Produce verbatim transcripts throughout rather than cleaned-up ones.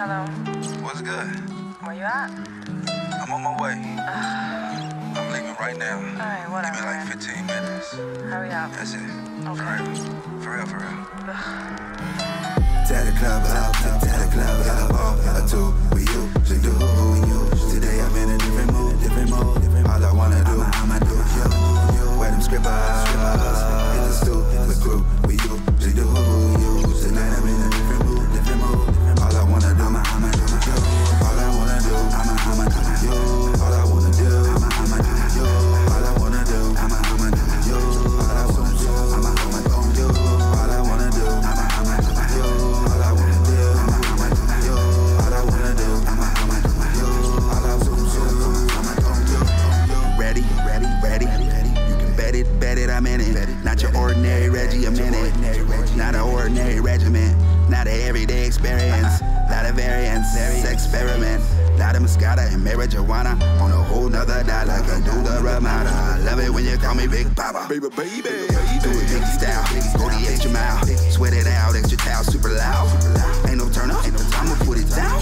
Hello. What's good? Where you at? I'm on my way. I'm leaving right now. All right, whatever. Give me like fifteen minutes. Hurry up. That's it. Okay. For real, for real, for real. Daddy club out, daddy club out. All I do, we usually do. Today I'm in a different mood, different mood. All I wanna do, I'ma do you. Where them scribbles, in the stool, the crew, we usually do. Tonight I'm in a different mood, different mood. All I wanna do, I'ma, I'ma do you. All I wanna do, I'ma, I'ma do you. All I wanna do, I'ma, I'ma do you. All I wanna do, I'ma, I'ma do you. All I wanna do, I'ma, I'ma do you. All I wanna do, I'ma, I'ma do you. All I wanna do, I'ma, I'ma do you. All I wanna do, I'ma, I'ma do you. All I wanna do, I'ma, I'ma do you. Ready, ready, ready, ready. You can bet it, bet it, I'm in it. Not your ordinary Reggie, I'm in it. Not an ordinary regiment, not an everyday experience. Lot of variants, experiment. Lot of Moscata and marijuana on a whole nother dollar. Can do the Ramada. Love it when you call me Big Papa. Baby, baby, baby. Do it big style, go the extra mile. Sweat it out, extra towel, super loud. Ain't no turn up, I'ma put it down.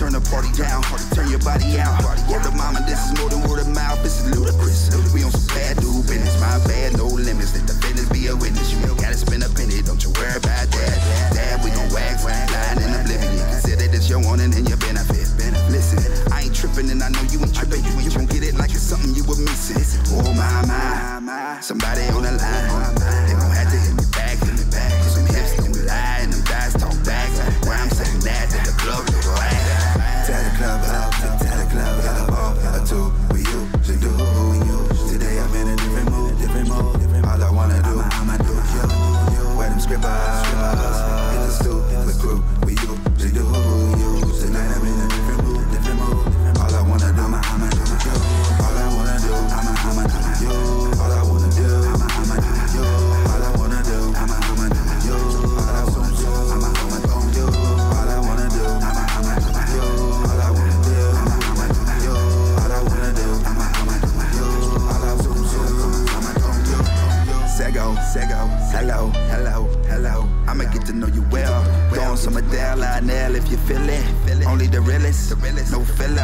Turn the party down, turn your body out. Word to mama, this is more than word of mouth. This is ludicrous. We on some bad dude business, my bad, no limits. Let the business be a witness. You gotta spend a penny, don't you worry about that. Dad, we gon' wax, lying in oblivion. Consider this your warning and your benefit. Listen, I ain't trippin' and I know you ain't trippin'. You gon' get it like it's something you were missing. Oh my, my, somebody on the line. They gon' have to hit me back, hit me back. Some hips don't lie and them guys talk back. Why I'm saying that at the club, you go act. Tell the club out, tell the club out. All I do, we usually do. Today I'm in a different mood, different mood. All I wanna do, I'ma do you. Where them scribbles, in the stool, the crew, we usually do. Tonight I'm in a different mood, different mood. All I wanna do, I'ma, I'ma do you. All I wanna do, I'ma, I'ma do you. All I wanna do, I'ma, I'ma do you. All I wanna do, I'ma, I'ma do you. All I wanna do, I'ma, I'ma do you. All I wanna do, I'ma, I'ma do you. All I wanna do, I'ma, I'ma do you. All I wanna do, I'ma, I'ma do you. All I wanna do, I'ma, I'ma do you. Sego, sego, hello, hello, hello. I'ma get to know you well. Throwing some Adele, Lionel, if you feel it. Only the realest, no filler.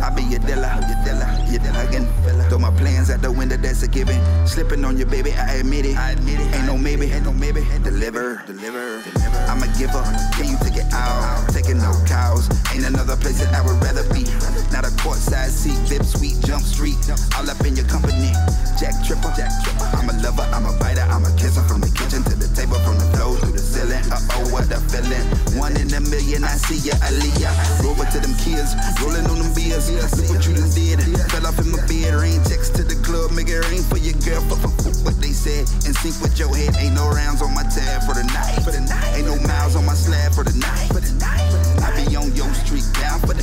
I be your dealer, your dealer, your dealer. Throw my plans out the window, that's a given. Slipping on your baby, I admit it. Ain't no maybe, ain't no maybe. Deliver, deliver. I'm a giver, can you take it out? Taking no cows, ain't another place that I would rather be. Not a courtside seat, lip sweet, jump street. All up in your company, Jack Tripper. I'm a lover, I'm a biter, I'm a kisser. From the kitchen to the table, from the floor to the ceiling. Uh-oh, what a feeling. One in a million, I see ya, Aliyah. Roll to them kids, rolling on them beers. Look what you done did, fell off in my bed. Rain checks to the club, make it rain for your girl. Fuck, fuck, fuck what they said, in sync with your head. Ain't no rounds on my tab for the night. Ain't no miles on my slab for the night. I be on your street, down for